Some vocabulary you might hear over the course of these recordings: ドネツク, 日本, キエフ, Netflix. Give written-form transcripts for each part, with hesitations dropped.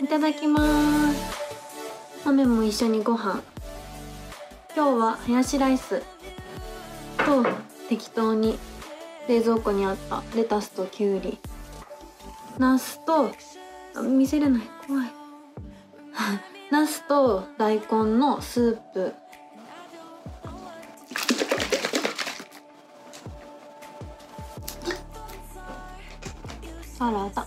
いただきます。豆も一緒にご飯。今日はハヤシライスと適当に冷蔵庫にあったレタスときゅうり、ナスと見せれない怖いナスと大根のスープサラダ。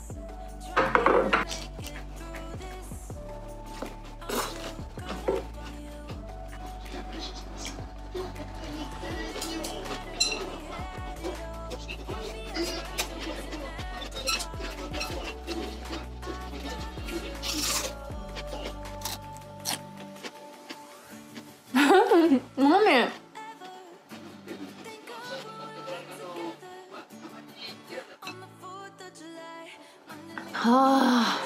はぁ、ハ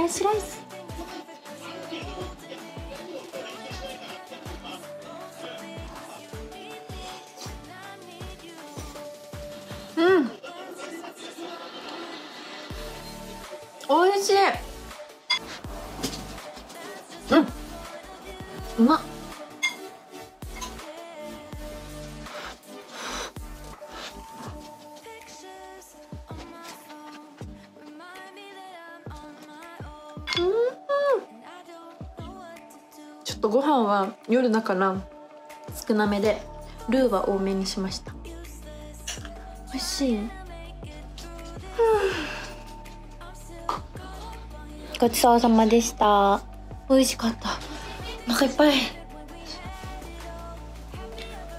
ヤシライス。うん、おいしい。うん、うまっ。ご飯は夜だから少なめで、ルーは多めにしました。おいしい。ごちそうさまでした。おいしかった。お腹いっぱい。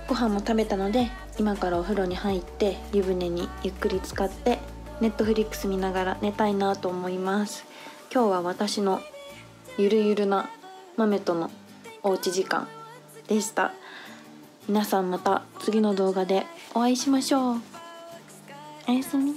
ご飯も食べたので、今からお風呂に入って湯船にゆっくり浸かって、Netflix見ながら寝たいなと思います。今日は私のゆるゆるな豆とのおうち時間でした。皆さんまた次の動画でお会いしましょう。おやすみ。